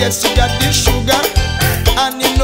yes, you got the sugar.